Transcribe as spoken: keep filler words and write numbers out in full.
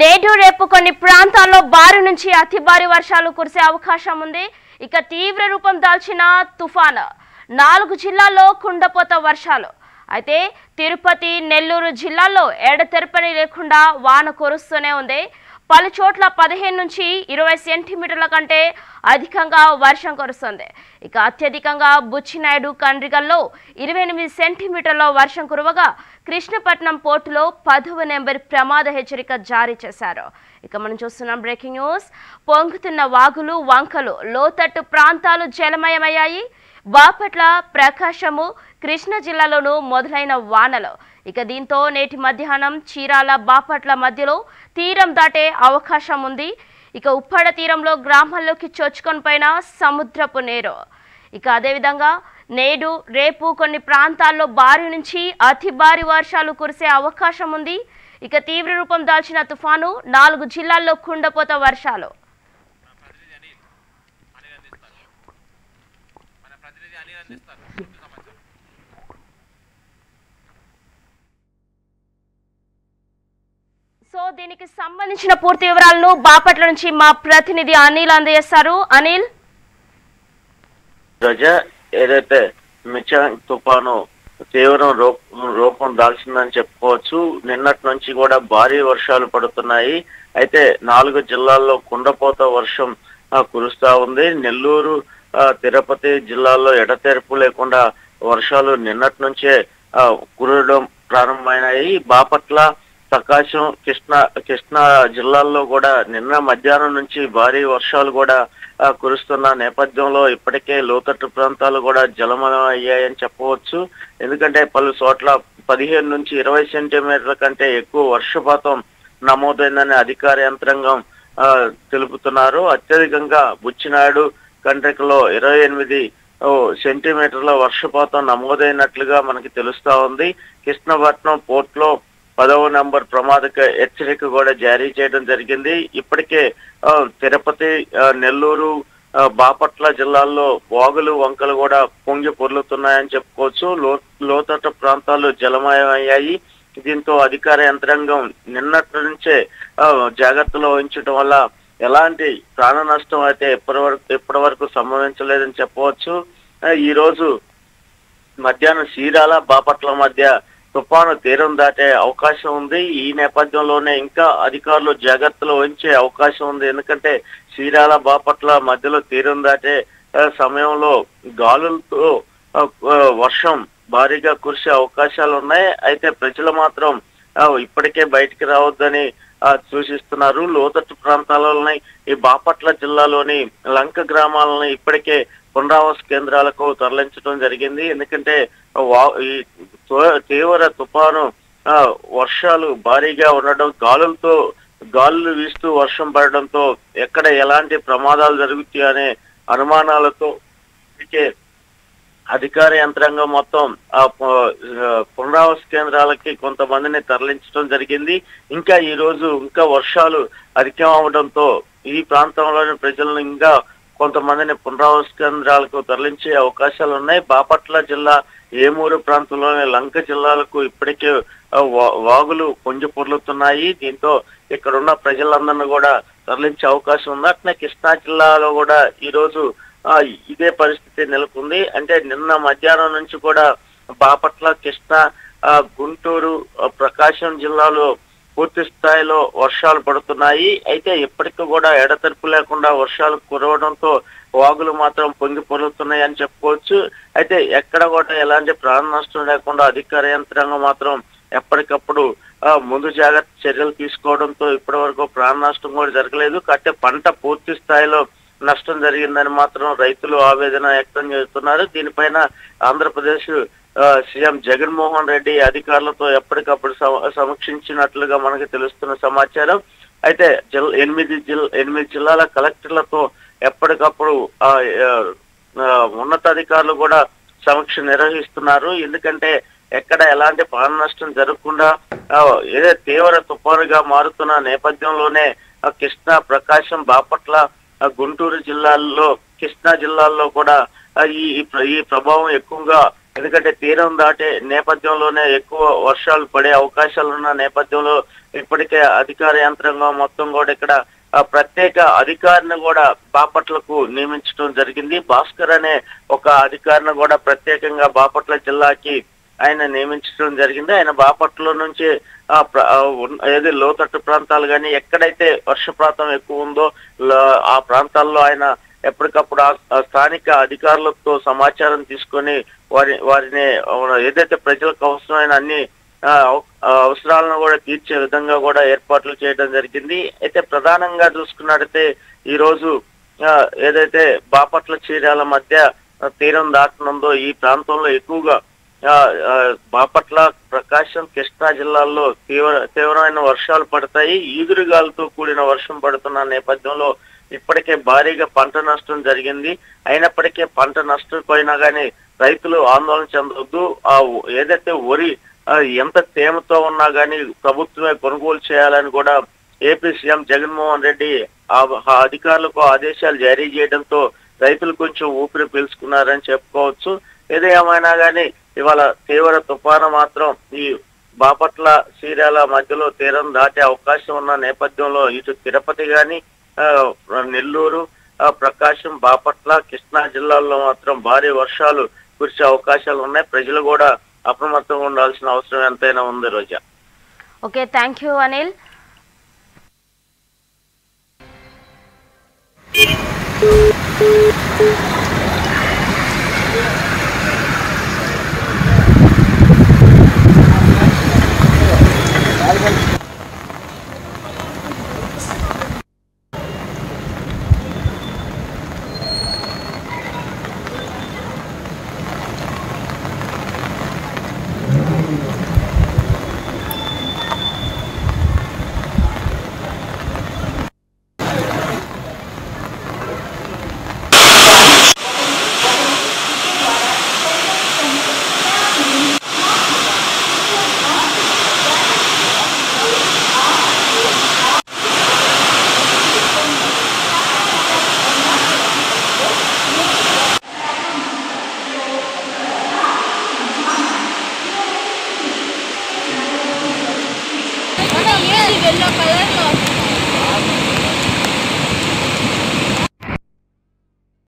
నేడు రేపు కొన్ని ప్రాంతాల్లో భారీ నుంచి అతి భారీ వర్షాలు కురిసే అవకాశం ఉంది. ఇక తీవ్ర రూపం దాల్చిన తుఫాను నాలుగు జిల్లాల్లో కుండపోత వర్షాలు. అయితే తిరుపతి, నెల్లూరు జిల్లాల్లో ఎడతెరపని లేకుండా వాన కురుస్తూనే ఉంది. పలు చోట్ల పదిహేను నుంచి ఇరవై సెంటీమీటర్ల కంటే అధికంగా వర్షం కురుస్తుంది. ఇక అత్యధికంగా బుచ్చినాయుడు, కండ్రిగల్లో ఇరవై ఎనిమిది సెంటీమీటర్ల వర్షం కురవగా కృష్ణపట్నం పోర్టులో పదవ నెంబర్ ప్రమాద హెచ్చరిక జారీ చేశారు. ఇక మనం చూస్తున్నాం బ్రేకింగ్ న్యూస్. పొంగుతున్న వాగులు, వంకలు, లోతట్టు ప్రాంతాలు జలమయమయ్యాయి. బాపట్ల, ప్రకాశము, కృష్ణా జిల్లాలోనూ మొదలైన వానలు. ఇక దీంతో నేటి మధ్యాహ్నం చీరాల, బాపట్ల మధ్యలో తీరం దాటే అవకాశం ఉంది. ఇక ఉప్పాడ తీరంలో గ్రామాల్లోకి చొచ్చుకొని పోయిన సముద్రపు నీరు. ఇక అదేవిధంగా నేడు రేపు కొన్ని ప్రాంతాల్లో భారీ నుంచి అతి భారీ వర్షాలు కురిసే అవకాశం ఉంది. ఇక తీవ్ర రూపం దాల్చిన తుఫాను నాలుగు జిల్లాల్లో కుండపోత వర్షాలు. సో దీనికి సంబంధించిన పూర్తి వివరాలను బాపట్ల నుంచి మా ప్రతినిధి అనిల్ అందజేస్తారు. అనిల్, రజ ఏదైతే మిచాంగ్ తుఫాను తీవ్రం రూపం దాల్చిందని చెప్పుకోవచ్చు. నిన్నటి నుంచి కూడా భారీ వర్షాలు పడుతున్నాయి. అయితే నాలుగు జిల్లాల్లో కుండపోత వర్షం కురుస్తా ఉంది. నెల్లూరు, తిరుపతి జిల్లాల్లో ఎడతెరపు లేకుండా వర్షాలు నిన్నటి నుంచే కురవడం ప్రారంభమైనాయి. బాపట్ల, ప్రకాశం, కృష్ణా కృష్ణా జిల్లాల్లో కూడా నిన్న మధ్యాహ్నం నుంచి భారీ వర్షాలు కూడా కురుస్తున్న నేపథ్యంలో ఇప్పటికే లోతట్టు ప్రాంతాలు కూడా జలమయం అయ్యాయని చెప్పవచ్చు. ఎందుకంటే పలు చోట్ల పదిహేను నుంచి ఇరవై సెంటీమీటర్ల కంటే ఎక్కువ వర్షపాతం నమోదైందని అధికార యంత్రాంగం తెలుపుతున్నారు. అత్యధికంగా బుచ్చినాయుడు, కండ్రికలో ఇరవై ఎనిమిది సెంటీమీటర్ల వర్షపాతం నమోదైనట్లుగా మనకి తెలుస్తా ఉంది. కృష్ణపట్నం పోర్టులో పదవ నంబర్ ప్రమాదక హెచ్చరిక కూడా జారీ చేయడం జరిగింది. ఇప్పటికే తిరుపతి, నెల్లూరు, బాపట్ల జిల్లాల్లో వాగులు, వంకలు కూడా పొంగి పొర్లుతున్నాయని చెప్పుకోవచ్చు. లో లోతట్టు ప్రాంతాలు జలమయమయ్యాయి. దీంతో అధికార యంత్రాంగం నిన్నటి నుంచే జాగ్రత్తలు వహించడం వల్ల ఎలాంటి ప్రాణ నష్టం అయితే ఇప్పటి వరకు ఇప్పటి వరకు సంభవించలేదని చెప్పవచ్చు. ఈ రోజు మధ్యాహ్నం చీరాల, బాపట్ల మధ్య తుఫాను తీరం దాటే అవకాశం ఉంది. ఈ నేపథ్యంలోనే ఇంకా అధికారులు జాగ్రత్తలు వహించే అవకాశం ఉంది. ఎందుకంటే చీరాల, బాపట్ల మధ్యలో తీరం దాటే సమయంలో గాలులతో వర్షం భారీగా కురిసే అవకాశాలు ఉన్నాయి. అయితే ప్రజలు మాత్రం ఇప్పటికే బయటికి రావద్దని సూచిస్తున్నారు. లోతట్టు ప్రాంతాలని ఈ బాపట్ల జిల్లాలోని లంక గ్రామాలని ఇప్పటికే పునరావాస కేంద్రాలకు తరలించడం జరిగింది. ఎందుకంటే ఈ తీవ్ర తుఫాను వర్షాలు భారీగా ఉండడం, గాలులతో గాలులు వీస్తూ వర్షం పడడంతో ఎక్కడ ఎలాంటి ప్రమాదాలు జరుగుతాయనే అనుమానాలతో ఇప్పటికే అధికార యంత్రాంగం మొత్తం పునరావాస కేంద్రాలకి కొంతమందిని తరలించడం జరిగింది. ఇంకా ఈ రోజు ఇంకా వర్షాలు అధికం అవడంతో ఈ ప్రాంతంలోని ప్రజలను ఇంకా కొంతమందిని పునరావాస కేంద్రాలకు తరలించే అవకాశాలు ఉన్నాయి. బాపట్ల జిల్లా, ఏమూరు ప్రాంతంలోని లంక జిల్లాలకు ఇప్పటికే వాగులు పొంగి పొర్లుతున్నాయి. దీంతో ఇక్కడున్న ప్రజలందరినీ కూడా తరలించే అవకాశం ఉంది. అట్లే కృష్ణా జిల్లాలో కూడా ఈ రోజు ఇదే పరిస్థితి నెలకొంది. అంటే నిన్న మధ్యాహ్నం నుంచి కూడా బాపట్ల, కృష్ణా, గుంటూరు, ప్రకాశం జిల్లాలో పూర్తి స్థాయిలో వర్షాలు పడుతున్నాయి. అయితే ఇప్పటికీ కూడా ఎడతెరపు లేకుండా వర్షాలు కురవడంతో వాగులు మాత్రం పొంగి పొర్లుతున్నాయి అని చెప్పుకోవచ్చు. అయితే ఎక్కడ కూడా ఎలాంటి ప్రాణ నష్టం లేకుండా అధికార యంత్రాంగం మాత్రం ఎప్పటికప్పుడు ముందు జాగ్రత్త చర్యలు తీసుకోవడంతో ఇప్పటి వరకు ప్రాణ నష్టం కూడా జరగలేదు. కాబట్టి పంట పూర్తి స్థాయిలో నష్టం జరిగిందని మాత్రం రైతులు ఆవేదన వ్యక్తం చేస్తున్నారు. దీనిపైన ఆంధ్రప్రదేశ్ సీఎం జగన్మోహన్ రెడ్డి అధికారులతో ఎప్పటికప్పుడు సమీక్షించినట్లుగా మనకి తెలుస్తున్న సమాచారం. అయితే జిల్ ఎనిమిది జిల్ ఎనిమిది జిల్లాల కలెక్టర్లతో ఎప్పటికప్పుడు ఉన్నతాధికారులు కూడా సమీక్ష నిర్వహిస్తున్నారు. ఎందుకంటే ఎక్కడ ఎలాంటి ప్రాణ నష్టం జరగకుండా ఏదో తీవ్ర తుఫానుగా మారుతున్న నేపథ్యంలోనే కృష్ణా, ప్రకాశం, బాపట్ల, గుంటూరు జిల్లాల్లో, కృష్ణా జిల్లాల్లో కూడా ఈ ఈ ప్రభావం ఎక్కువగా ఎందుకంటే తీరం దాటే నేపథ్యంలోనే ఎక్కువ వర్షాలు పడే అవకాశాలున్న నేపథ్యంలో ఇప్పటికే అధికార యంత్రాంగం మొత్తం కూడా ఇక్కడ ప్రత్యేక అధికారిని కూడా బాపట్లకు నియమించడం జరిగింది. భాస్కర్ అనే ఒక అధికారిని కూడా ప్రత్యేకంగా బాపట్ల జిల్లాకి ఆయన నియమించడం జరిగింది. ఆయన బాపట్ల నుంచి ఏది లోతట్టు ప్రాంతాలు కానీ ఎక్కడైతే వర్షపాతం ఎక్కువ ఉందో ఆ ప్రాంతాల్లో ఆయన ఎప్పటికప్పుడు స్థానిక అధికారులతో సమాచారం తీసుకొని వారి వారిని ఏదైతే ప్రజలకు అవసరమైన అన్ని అవసరాలను కూడా తీర్చే విధంగా కూడా ఏర్పాట్లు చేయడం జరిగింది. అయితే ప్రధానంగా చూసుకున్నట్టయితే ఈ రోజు ఏదైతే బాపట్ల చీరాల మధ్య తీరం దాటనుందో ఈ ప్రాంతంలో ఎక్కువగా బాపట్ల ప్రకాశం కృష్ణా జిల్లాల్లో తీవ్ర తీవ్రమైన వర్షాలు పడతాయి. ఈదురుగాలతో కూడిన వర్షం పడుతున్న నేపథ్యంలో ఇప్పటికే భారీగా పంట నష్టం జరిగింది. అయినప్పటికీ పంట నష్టపోయినా కానీ రైతులు ఆందోళన చెందొద్దు. ఆ ఏదైతే వరి ఎంత తేమతో ఉన్నా కానీ ప్రభుత్వమే కొనుగోలు చేయాలని కూడా ఏపీ సీఎం జగన్మోహన్ రెడ్డి ఆ అధికారులకు ఆదేశాలు జారీ చేయడంతో రైతులు కొంచెం ఊపిరి పీల్చుకున్నారని చెప్పుకోవచ్చు. ఏదేమైనా కానీ ఇవాళ తీవ్ర తుఫాను మాత్రం ఈ బాపట్ల చీరాల మధ్యలో తీరం దాటే అవకాశం ఉన్న నేపథ్యంలో ఇటు తిరుపతి కానీ నెల్లూరు ప్రకాశం బాపట్ల కృష్ణా జిల్లాల్లో మాత్రం భారీ వర్షాలు కురిసే అవకాశాలు ఉన్నాయి. ప్రజలు కూడా అప్రమత్తంగా ఉండాల్సిన అవసరం ఎంతైనా ఉంది Roja. Okay, thank you Anil. Thank you.